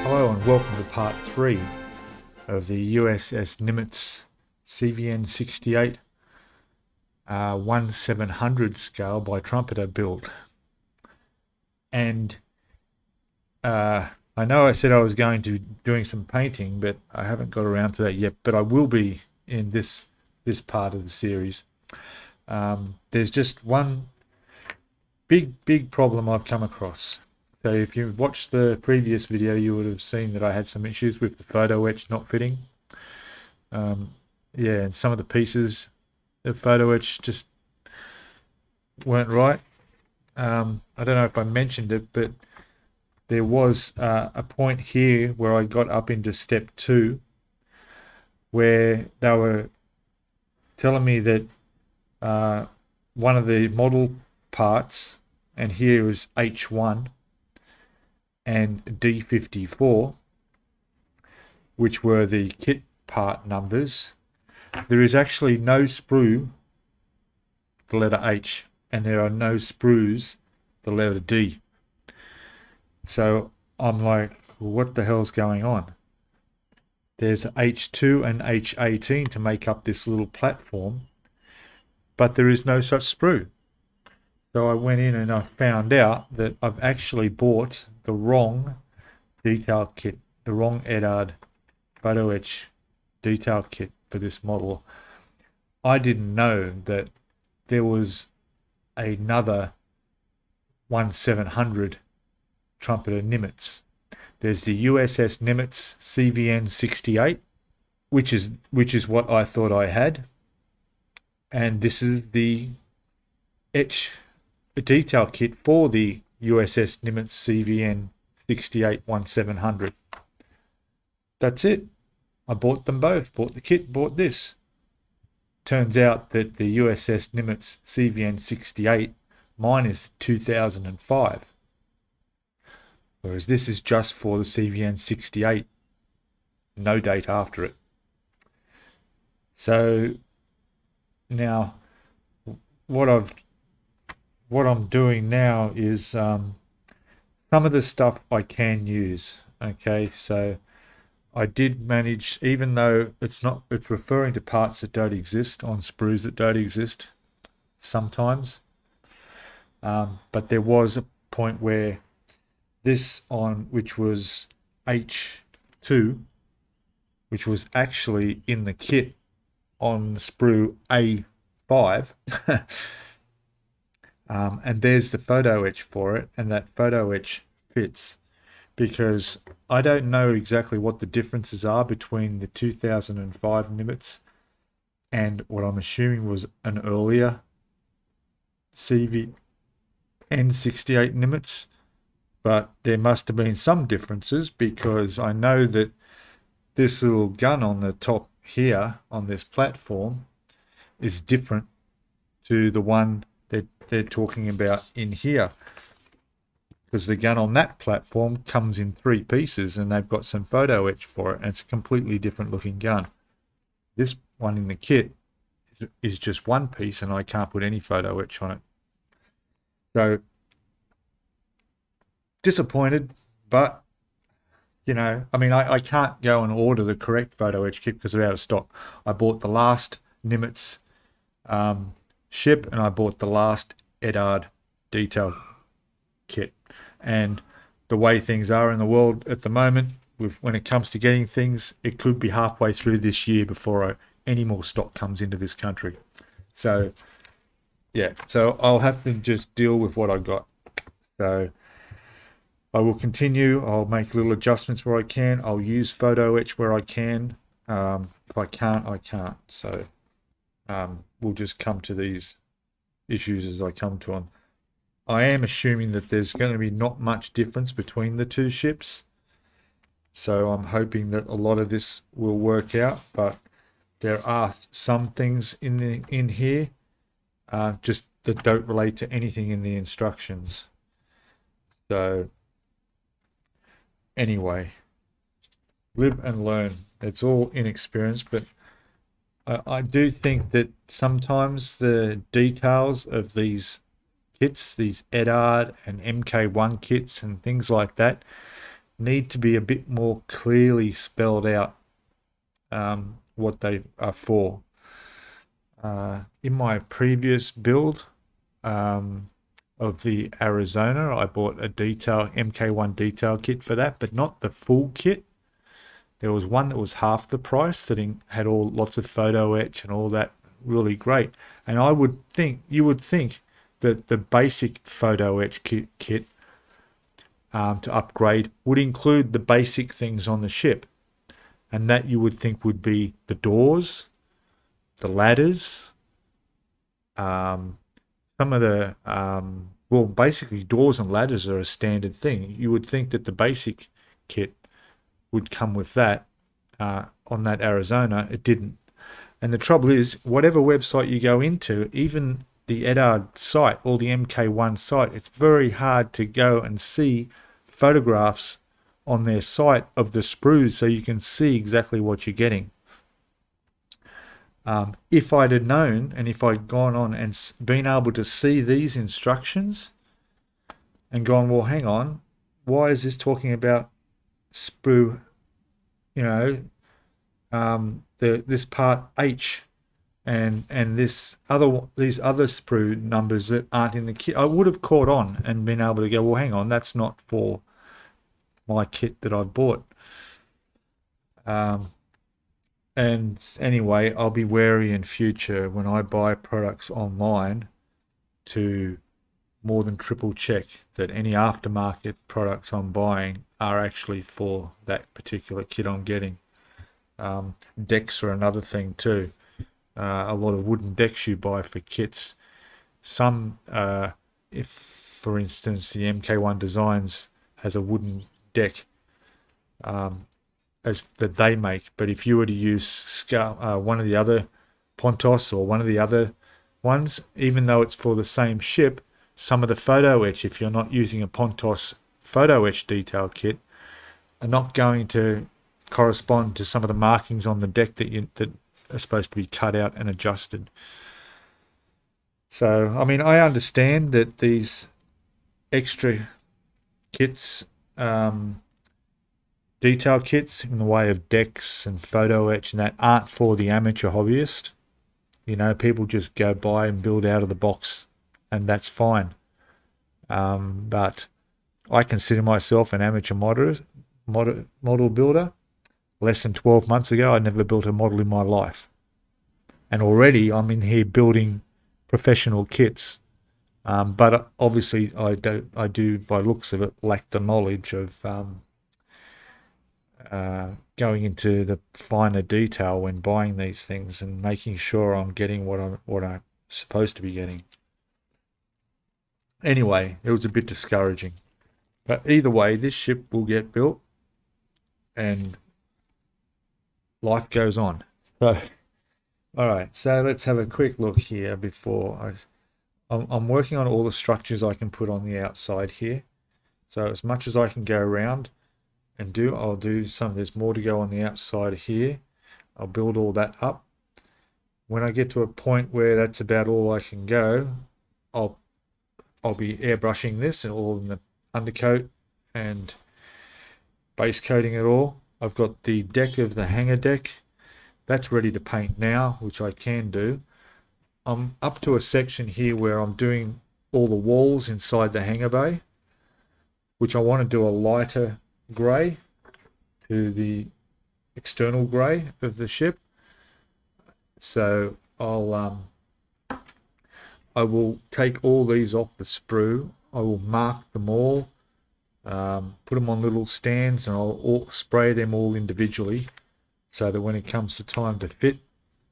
Hello and welcome to part 3 of the USS Nimitz CVN 68 1/700 scale by Trumpeter build. And I know I said I was going to doing some painting, but I haven't got around to that yet, but I will be in this part of the series. There's just one big problem I've come across. So if you watched the previous video, you would have seen that I had some issues with the photo etch not fitting. Yeah, and some of the pieces of photo etch just weren't right. I don't know if I mentioned it, but there was a point here where I got up into step 2 where they were telling me that one of the model parts, and here was H1 and D54, which were the kit part numbers, there is actually no sprue, the letter H, and there are no sprues, the letter D. So I'm like, what the hell's going on? There's H2 and H18 to make up this little platform, but there is no such sprue. So I went in and I found out that I've actually bought the wrong detail kit, the wrong Eduard photo etch detail kit for this model. I didn't know that there was another 1/700 Trumpeter Nimitz. There's the USS Nimitz CVN 68, which is what I thought I had, and this is the etch detail kit for the USS Nimitz CVN 68 1/700. That's it. I bought them both, bought the kit, bought this. Turns out that the USS Nimitz CVN 68, mine is 2005. Whereas this is just for the CVN 68, no date after it. So now what I'm doing now is some of the stuff I can use. Okay, so I did manage, even though it's referring to parts that don't exist on sprues that don't exist sometimes, but there was a point where this on, which was H2, which was actually in the kit on sprue A5, and there's the photo etch for it, and that photo etch fits, because I don't know exactly what the differences are between the 2005 Nimitz and what I'm assuming was an earlier CVN 68 Nimitz, but there must have been some differences, because I know that this little gun on the top here on this platform is different to the one that they're talking about in here, because the gun on that platform comes in 3 pieces and they've got some photo etch for it, and it's a completely different looking gun. This one in the kit is just one piece, and I can't put any photo etch on it. So disappointed, but you know, I mean, I can't go and order the correct photo etch kit because we're out of stock. I bought the last Nimitz ship, and I bought the last Eduard detail kit, and the way things are in the world at the moment when it comes to getting things, it could be halfway through this year before any more stock comes into this country. So yeah, so I'll have to just deal with what I got. So I will continue. I'll make little adjustments where I can. I'll use photo etch where I can. If I can't, I can't. So we'll just come to these issues as I come to them. I am assuming that there's going to be not much difference between the 2 ships, so I'm hoping that a lot of this will work out, but there are some things in here just that don't relate to anything in the instructions. So anyway, live and learn. It's all inexperience, but I do think that sometimes the details of these kits, these Eduard and MK1 kits and things like that, need to be a bit more clearly spelled out what they are for. In my previous build of the Arizona, I bought a detail MK1 detail kit for that, but not the full kit. There was one that was half the price that had all lots of photo etch and all that, really great. And I would think, you would think that the basic photo etch kit to upgrade would include the basic things on the ship, and that you would think would be the doors, the ladders, some of the well, basically doors and ladders are a standard thing. You would think that the basic kit would come with that on that Arizona. It didn't. And the trouble is, whatever website you go into, even the Eduard site or the MK1 site, it's very hard to go and see photographs on their site of the sprues so you can see exactly what you're getting. If I'd have known, and if I'd gone on and been able to see these instructions and gone, well, hang on, why is this talking about sprue, you know, this part H and this other, these other sprue numbers that aren't in the kit, I would have caught on and been able to go, well, hang on, that's not for my kit that I bought. And anyway, I'll be wary in future when I buy products online to more than triple check that any aftermarket products I'm buying are actually for that particular kit I'm getting. Decks are another thing too. A lot of wooden decks you buy for kits. Some, if for instance the MK1 Designs has a wooden deck, that they make, but if you were to use one of the other Pontos or one of the other ones, even though it's for the same ship, some of the photo etch, if you're not using a Pontos photo etch detail kit, are not going to correspond to some of the markings on the deck that are supposed to be cut out and adjusted. So I mean, I understand that these extra kits, detail kits in the way of decks and photo etch and that, aren't for the amateur hobbyist. You know, people just go buy and build out of the box, and that's fine. But I consider myself an amateur model builder. Less than 12 months ago, I never built a model in my life, and already I'm in here building professional kits. But obviously, I do by looks of it lack the knowledge of going into the finer detail when buying these things and making sure I'm getting what I'm supposed to be getting. Anyway, it was a bit discouraging, but either way, this ship will get built and life goes on. So all right, so let's have a quick look here before I'm working on all the structures I can put on the outside here, so as much as I can go around and do, I'll do some. There's more to go on the outside here. I'll build all that up. When I get to a point where that's about all I can go, I'll be airbrushing this and all in the undercoat and base coating it all. I've got the deck of the hangar deck. That's ready to paint now, which I can do. I'm up to a section here where I'm doing all the walls inside the hangar bay, which I want to do a lighter grey to the external grey of the ship. So I'll I will take all these off the sprue. I will mark them all, put them on little stands, and I'll spray them all individually so that when it comes to time to fit,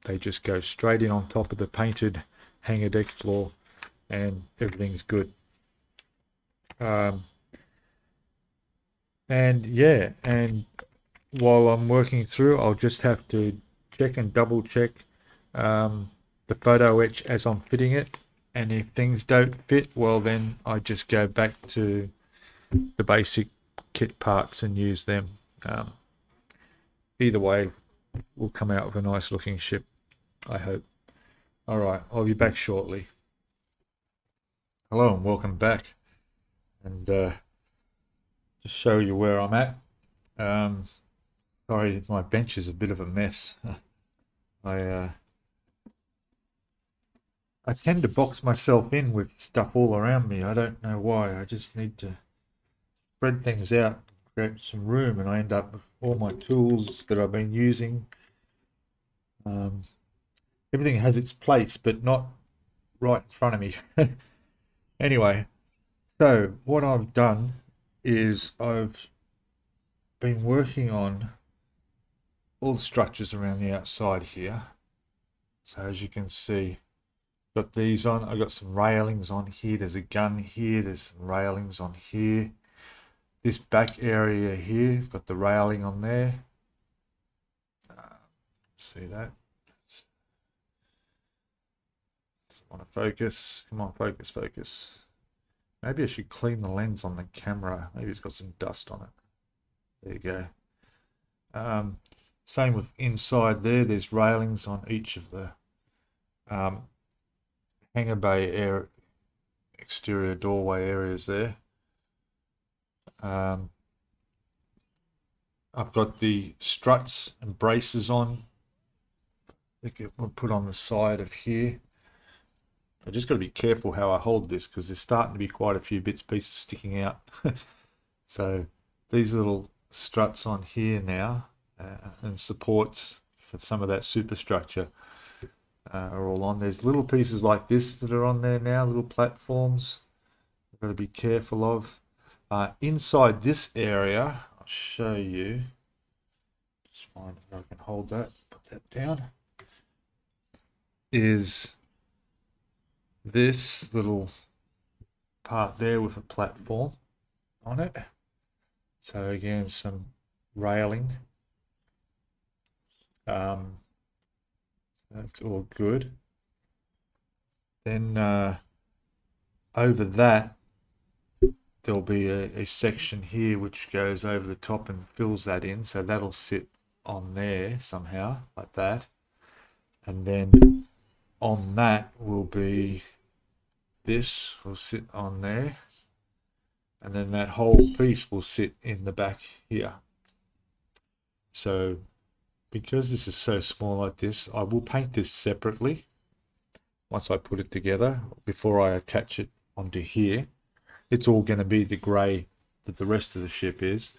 they just go straight in on top of the painted hangar deck floor and everything's good. And yeah, and while I'm working through, I'll just have to check and double check the photo etch as I'm fitting it, and if things don't fit, well, then I just go back to the basic kit parts and use them. Either way, we'll come out with a nice looking ship, I hope. All right, I'll be back shortly. Hello and welcome back. And just show you where I'm at. Sorry, my bench is a bit of a mess. I tend to box myself in with stuff all around me. I don't know why. I just need to spread things out, create some room, and I end up with all my tools that I've been using. Everything has its place, but not right in front of me. Anyway, so what I've done is I've been working on all the structures around the outside here. So as you can see, got these on. I've got some railings on here. There's a gun here. There's some railings on here. This back area here, I've got the railing on there. See that? Just want to focus. Come on, focus, focus. Maybe I should clean the lens on the camera. Maybe it's got some dust on it. There you go. Same with inside there. There's railings on each of the hangar bay exterior doorway areas there. I've got the struts and braces on. I think we'll put on the side of here. I just got to be careful how I hold this because there's starting to be quite a few bits pieces sticking out. So these little struts on here now and supports for some of that superstructure are all on. There's little pieces like this that are on there now, little platforms. I've got to be careful of. Inside this area, I'll show you. Just find if I can hold that, put that down. Is this little part there with a platform on it. So again, some railing. That's all good. Then over that, there'll be a section here which goes over the top and fills that in. So that'll sit on there somehow, like that. And then on that will be this will sit on there. And then that whole piece will sit in the back here. So because this is so small like this, I will paint this separately once I put it together before I attach it onto here. It's all going to be the grey that the rest of the ship is.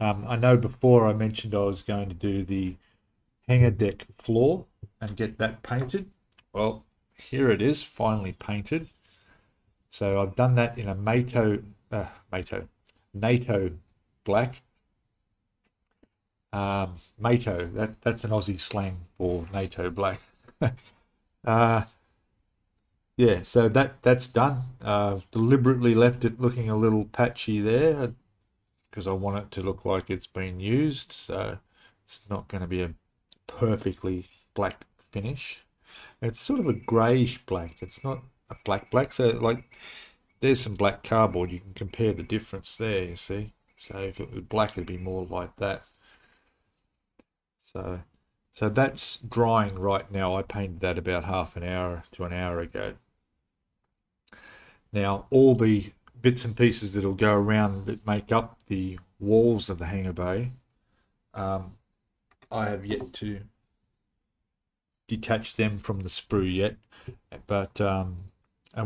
I know before I mentioned I was going to do the hangar deck floor and get that painted. Well, here it is, finally painted. So I've done that in a NATO black. NATO, that's an Aussie slang for NATO black. Yeah, so that's done. I've deliberately left it looking a little patchy there because I want it to look like it's been used. So it's not going to be a perfectly black finish. It's sort of a greyish black. It's not a black. So like there's some black cardboard. You can compare the difference there, you see. So if it was black, it'd be more like that. So that's drying right now. I painted that about half an hour to an hour ago. Now, all the bits and pieces that'll go around that make up the walls of the hangar bay, I have yet to detach them from the sprue yet. But and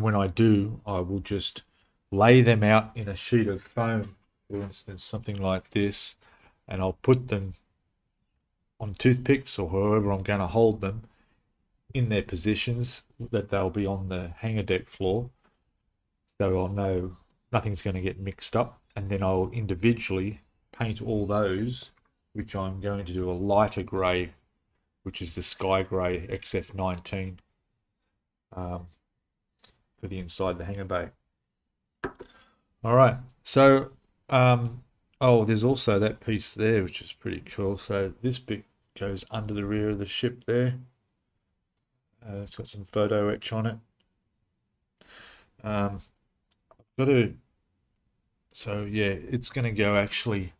when I do, I will just lay them out in a sheet of foam, for instance, something like this, and I'll put them on toothpicks or however I'm going to hold them in their positions that they'll be on the hangar deck floor, so I'll know nothing's going to get mixed up. And then I'll individually paint all those, which I'm going to do a lighter grey, which is the sky grey XF19 for the inside the hangar bay. All right, so oh, there's also that piece there which is pretty cool. So this bit goes under the rear of the ship there. It's got some photo etch on it. I've got to So yeah, it's going to go actually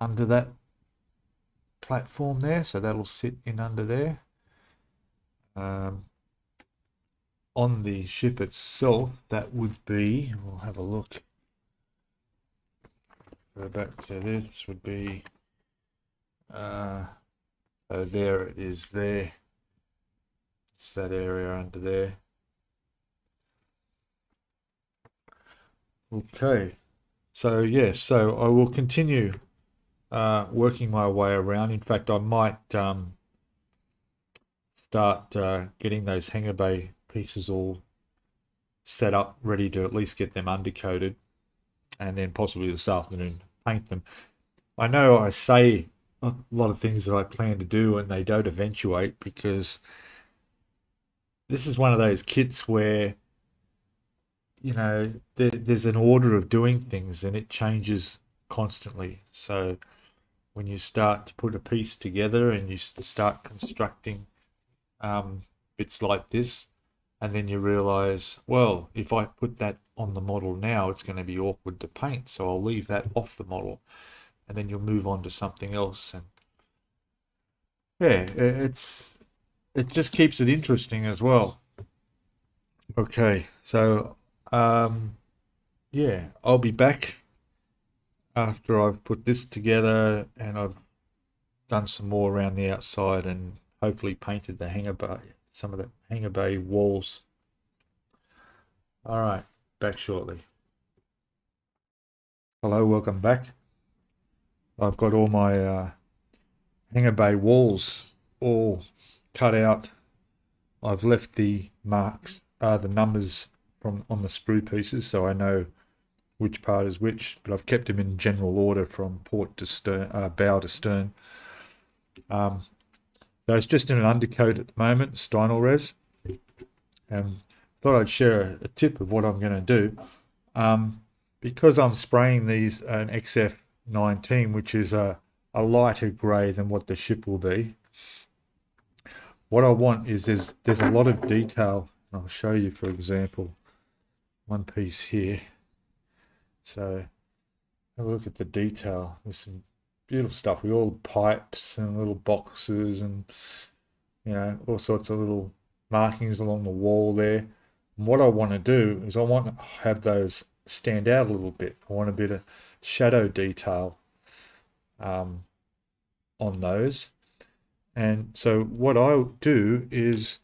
under that platform there, so that'll sit in under there. On the ship itself, that would be, we'll have a look, go back to this, would be so there it is there, it's that area under there. Okay, so yes, so I will continue working my way around. In fact, I might start getting those hangar bay pieces all set up, ready to at least get them undercoated, and then possibly this afternoon paint them. I know I say a lot of things that I plan to do and they don't eventuate, because this is one of those kits where, you know, there's an order of doing things and it changes constantly. So when you start to put a piece together and you start constructing bits like this, and then you realize, well, if I put that on the model now, it's going to be awkward to paint, so I'll leave that off the model, and then you'll move on to something else. And yeah, it just keeps it interesting as well. Okay, so yeah, I'll be back after I've put this together and I've done some more around the outside and hopefully painted the hangar bay, some of the hangar bay walls. All right, back shortly. Hello, welcome back. I've got all my hangar bay walls all cut out. I've left the marks, the numbers from on the sprue pieces, so I know which part is which, but I've kept them in general order from port to stern, bow to stern. So it's just in an undercoat at the moment, Steinel res. Thought I'd share a tip of what I'm going to do. Because I'm spraying these an XF19, which is a lighter grey than what the ship will be, what I want is there's a lot of detail. I'll show you, for example, one piece here. So have a look at the detail. There's some beautiful stuff with all the pipes and little boxes and, you know, all sorts of little markings along the wall there. And what I want to do is I want to have those stand out a little bit. I want a bit of shadow detail on those. And so what I'll do is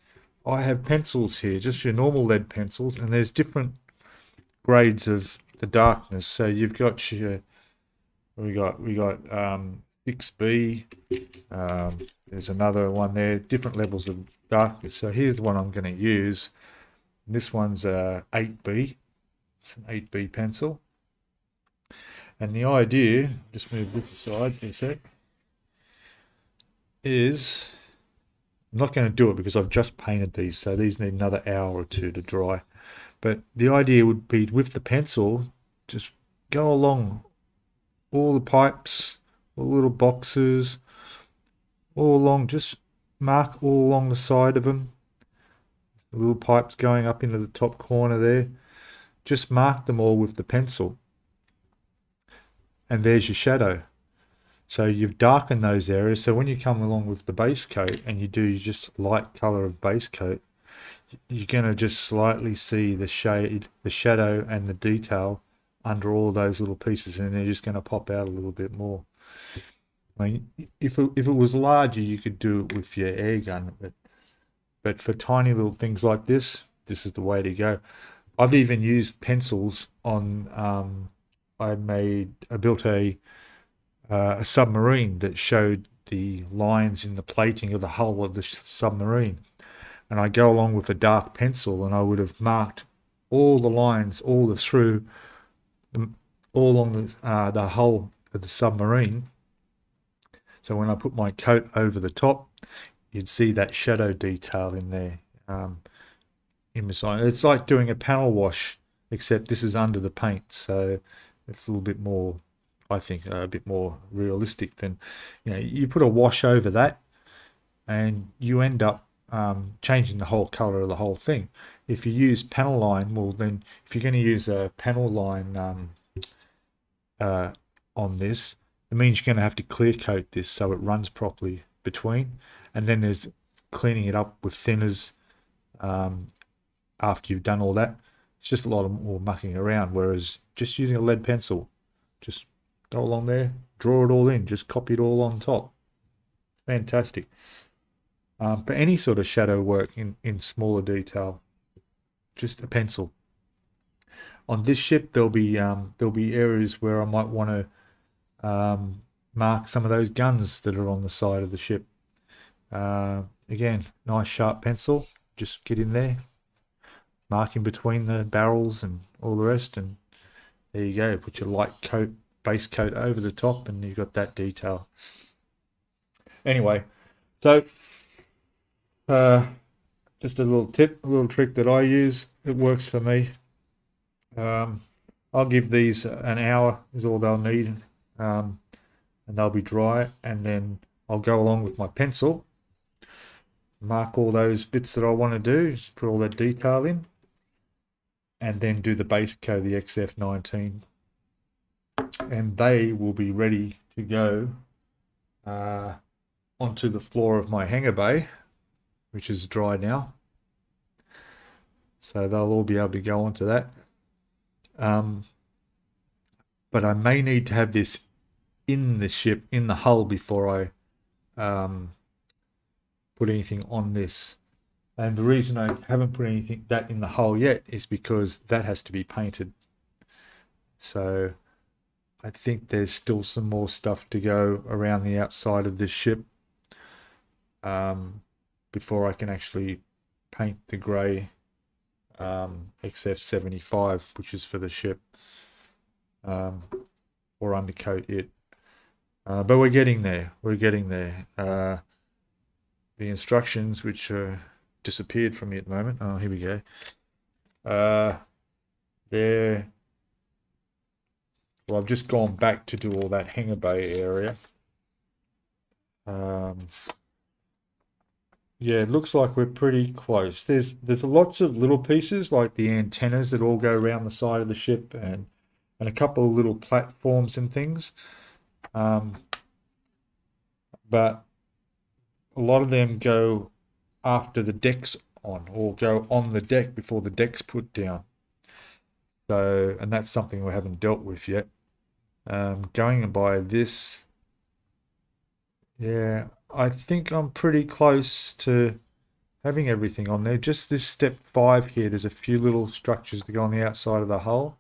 I have pencils here, just your normal lead pencils, and there's different grades of the darkness. So you've got your, we got 6B, there's another one there, different levels of darkness. So here's the one I'm going to use. This one's 8B, it's an 8B pencil. And the idea, just move this aside for a sec, is I'm not going to do it because I've just painted these, so these need another hour or two to dry. But the idea would be with the pencil, just go along all the pipes, all the little boxes, all along, just mark all along the side of them. The little pipes going up into the top corner there. Just mark them all with the pencil. And there's your shadow. So you've darkened those areas, so when you come along with the base coat and you do just light color of base coat, you're going to just slightly see the shade, the shadow and the detail under all those little pieces, and they're just going to pop out a little bit more. I mean, if it was larger, you could do it with your air gun, but for tiny little things like this, this is the way to go. I've even used pencils on, I built a submarine that showed the lines in the plating of the hull of the submarine, and I go along with a dark pencil and I would have marked all the lines all along the hull of the submarine. So when I put my coat over the top, you'd see that shadow detail in there. It's like doing a panel wash, except this is under the paint, so it's a little bit more, I think, a bit more realistic than, you know, you put a wash over that and you end up changing the whole color of the whole thing. If you use panel line, well then, if you're going to use a panel line on this, it means you're going to have to clear coat this so it runs properly between, and then there's cleaning it up with thinners after you've done all that. It's just a lot more mucking around, whereas just using a lead pencil, just go along there, draw it all in, just copy it all on top. Fantastic. But any sort of shadow work in smaller detail, just a pencil. On this ship, there'll be areas where I might want to mark some of those guns that are on the side of the ship. Again, nice sharp pencil. Just get in there, mark in between the barrels and all the rest, and there you go. Put your light coat, base coat over the top, and you've got that detail. Anyway, so just a little tip, a little trick that I use. It works for me. I'll give these an hour is all they'll need, and they'll be dry, and then I'll go along with my pencil, mark all those bits that I want to do, put all that detail in, and then do the base coat, the XF19, and they will be ready to go onto the floor of my hangar bay, which is dry now, so they'll all be able to go onto that. But I may need to have this in the ship, in the hull, before I put anything on this. And the reason I haven't put anything that in the hull yet is because that has to be painted. So I think there's still some more stuff to go around the outside of this ship before I can actually paint the grey XF75, which is for the ship, or undercoat it. But we're getting there. We're getting there. The instructions, which disappeared from me at the moment. Oh, here we go. There. Well, I've just gone back to do all that hangar bay area. Yeah, it looks like we're pretty close. There's lots of little pieces, like the antennas that all go around the side of the ship, and a couple of little platforms and things. But a lot of them go after the deck's on, or go on the deck before the deck's put down. So, and that's something we haven't dealt with yet. Going by this, yeah, I think I'm pretty close to having everything on there. Just this step 5 here, there's a few little structures to go on the outside of the hull,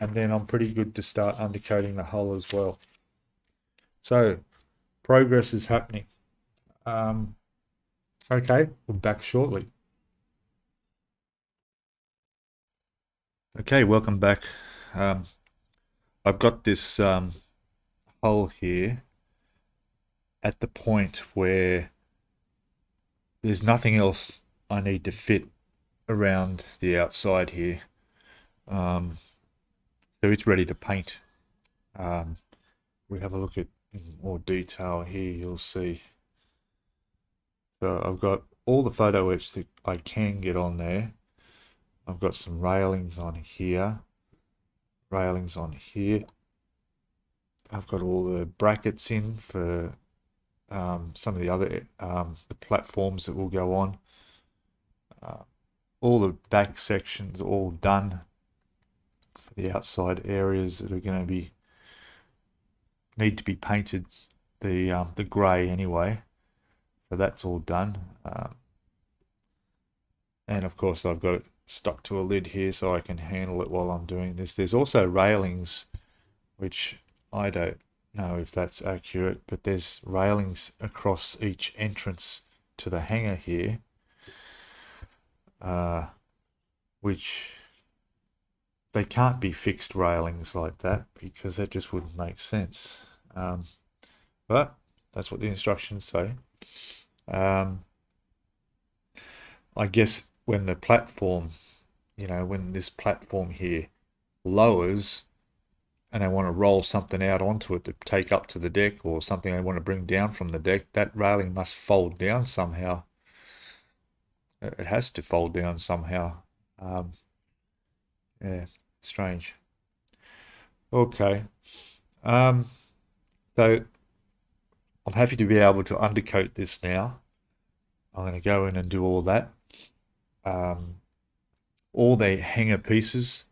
and then I'm pretty good to start undercoating the hull as well. So progress is happening. Okay, we're back shortly. Okay, welcome back. I've got this hull here at the point where there's nothing else I need to fit around the outside here. So it's ready to paint. We have a look at in more detail here, you'll see. So I've got all the photo etch that I can get on there. I've got some railings on here, railings on here. I've got all the brackets in for some of the other the platforms that will go on. All the back sections all done for the outside areas that are going to be need to be painted, the grey anyway. So that's all done, and of course I've got it stuck to a lid here so I can handle it while I'm doing this. There's also railings, which I don't know if that's accurate, but there's railings across each entrance to the hangar here, which they can't be fixed railings like that because that just wouldn't make sense. But that's what the instructions say. I guess when the platform, you know, when this platform here lowers and they want to roll something out onto it to take up to the deck, or something they want to bring down from the deck, that railing must fold down somehow. It has to fold down somehow. Yeah, strange. Okay. So I'm happy to be able to undercoat this now. I'm going to go in and do all that. All the hanger pieces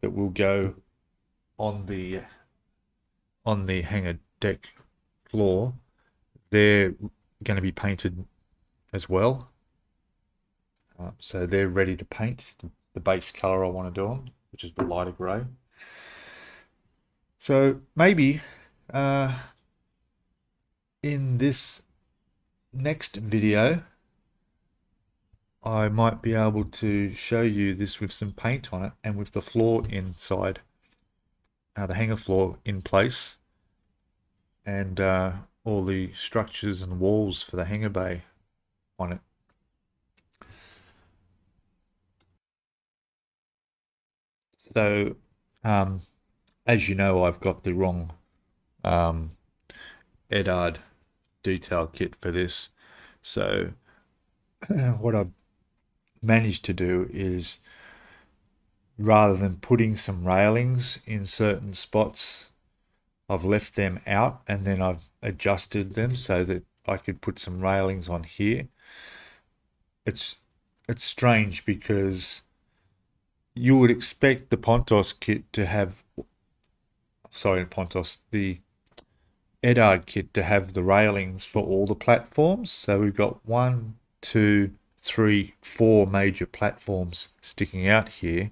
that will go on the hanger deck floor, they're going to be painted as well. So they're ready to paint the base color I want to do on, which is the lighter gray. So maybe in this next video, I might be able to show you this with some paint on it and with the floor inside, the hangar floor in place, and all the structures and walls for the hangar bay on it. So as you know, I've got the wrong Eduard detail kit for this. So what I've managed to do is, rather than putting some railings in certain spots, I've left them out and then I've adjusted them so that I could put some railings on here. It's strange because you would expect the Pontos kit to have, sorry, Pontos, the Eduard kit to have the railings for all the platforms. So we've got 1, 2, 3, 4 major platforms sticking out here,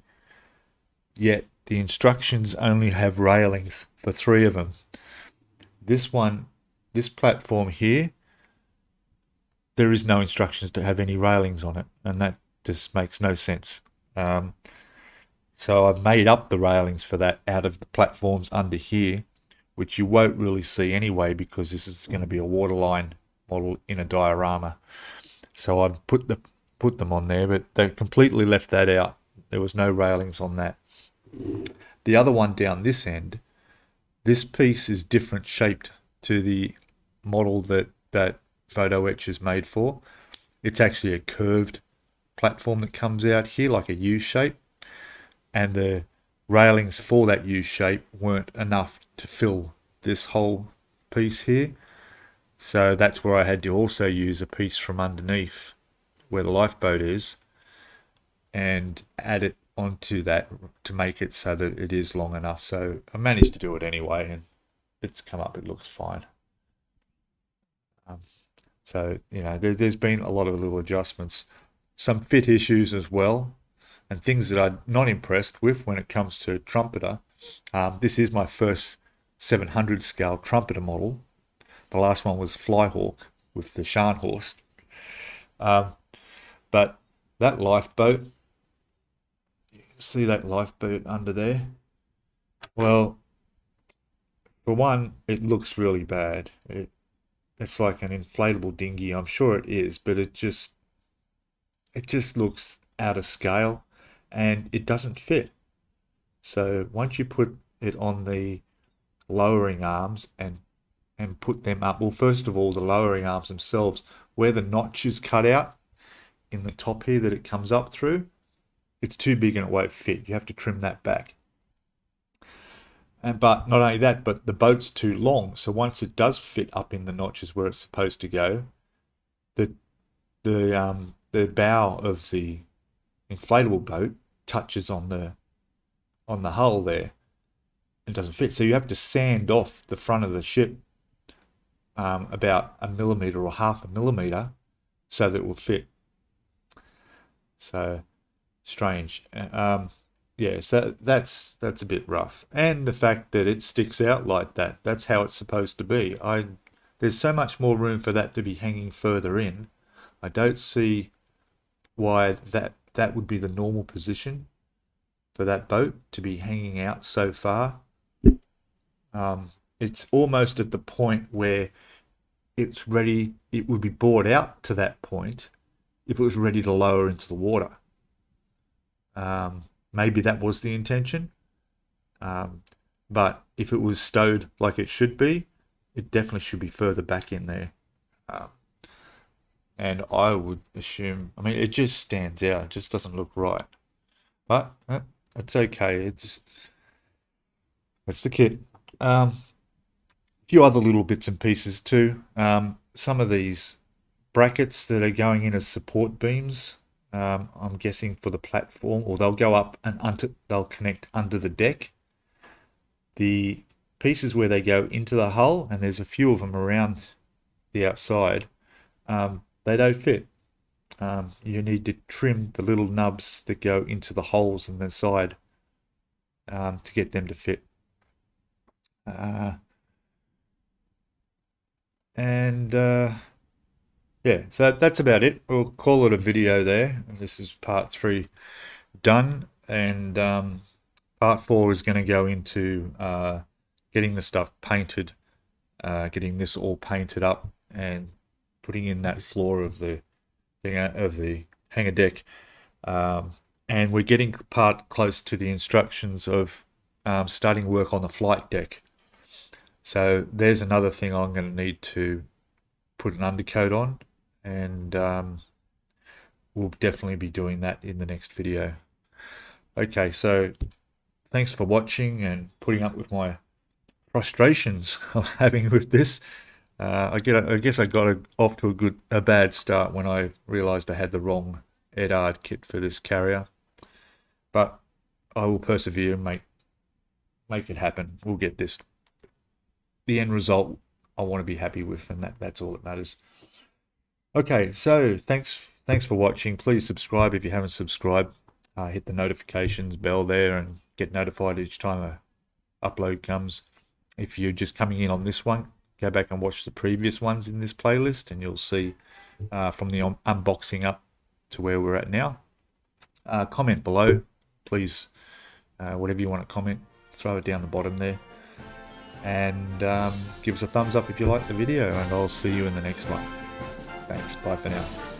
yet the instructions only have railings for 3 of them. This one, this platform here, there is no instructions to have any railings on it, and that just makes no sense. So I've made up the railings for that out of the platforms under here, which you won't really see anyway because this is going to be a waterline model in a diorama. So I've put them on there, but they completely left that out. There was no railings on that. The other one down this end, this piece is different shaped to the model that Photo Etch is made for. It's actually a curved platform that comes out here like a U shape, and the railings for that U shape weren't enough to fill this whole piece here. So that's where I had to also use a piece from underneath where the lifeboat is and add it onto that to make it so that it is long enough. So I managed to do it anyway, and it's come up, it looks fine. So, you know, there's been a lot of little adjustments, some fit issues as well, and things that I'm not impressed with when it comes to Trumpeter. This is my first 700 scale Trumpeter model. The last one was Flyhawk with the Scharnhorst. But that lifeboat, you can see that lifeboat under there. Well, for one, it looks really bad. It's like an inflatable dinghy. I'm sure it is, but it just looks out of scale and it doesn't fit. So once you put it on the lowering arms and put them up, well, first of all, the lowering arms themselves, where the notch is cut out in the top here that it comes up through, it's too big and it won't fit. You have to trim that back. And but not only that, but the boat's too long, so once it does fit up in the notches where it's supposed to go, the bow of the inflatable boat touches on the hull there. It doesn't fit, so you have to sand off the front of the ship about 1 millimeter or 0.5 millimeter so that it will fit. So strange. Yeah, so that's a bit rough. And the fact that it sticks out like that, that's how it's supposed to be. There's so much more room for that to be hanging further in. I don't see why that would be the normal position for that boat to be hanging out so far. It's almost at the point where it's ready. It would be bored out to that point if it was ready to lower into the water. Maybe that was the intention, but if it was stowed like it should be, it definitely should be further back in there. And I would assume, I mean, it just stands out. It just doesn't look right, but that's okay. It's That's the kit. A few other little bits and pieces too. Some of these brackets that are going in as support beams, I'm guessing for the platform, or they'll go up and they'll connect under the deck. The pieces where they go into the hull, and there's a few of them around the outside, they don't fit. You need to trim the little nubs that go into the holes in the side to get them to fit. Yeah, so that's about it. We'll call it a video there. This is part 3 done, and part 4 is going to go into getting the stuff painted, getting this all painted up and putting in that floor of the thing, of the hangar deck. And we're getting close to the instructions of starting work on the flight deck. So there's another thing I'm going to need to put an undercoat on, and we'll definitely be doing that in the next video. Okay, so thanks for watching and putting up with my frustrations I'm having with this. I guess I got off to a bad start when I realized I had the wrong Eduard kit for this carrier, but I will persevere and make it happen. We'll get this. The end result I want to be happy with, and that's all that matters. Okay, so thanks for watching. Please subscribe if you haven't subscribed. Hit the notifications bell there and get notified each time a upload comes. If you're just coming in on this one, go back and watch the previous ones in this playlist, and you'll see from the unboxing up to where we're at now. Comment below, please. Whatever you want to comment, throw it down the bottom there. And give us a thumbs up if you like the video, and I'll see you in the next one. Thanks, bye for now.